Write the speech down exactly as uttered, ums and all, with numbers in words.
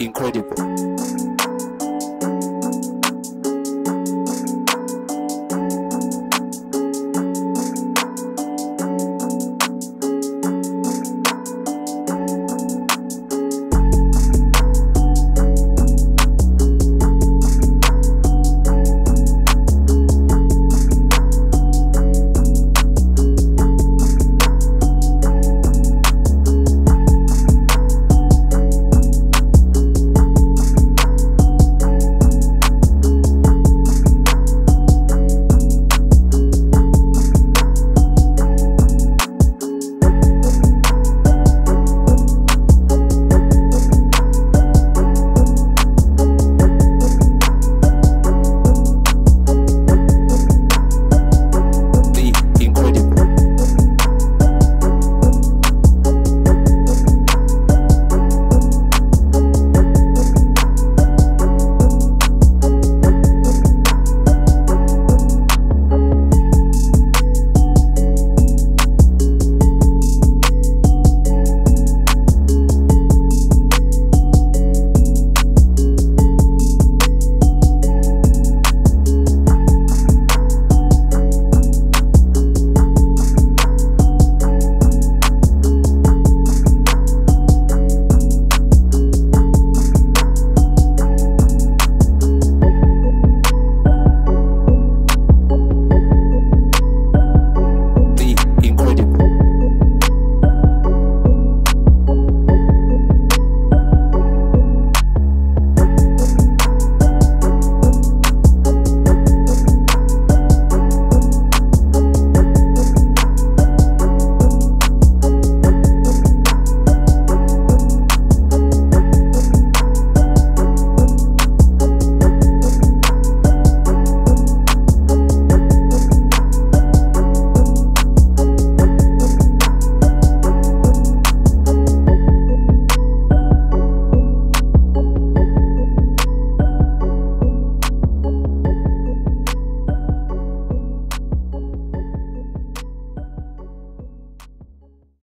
incredible.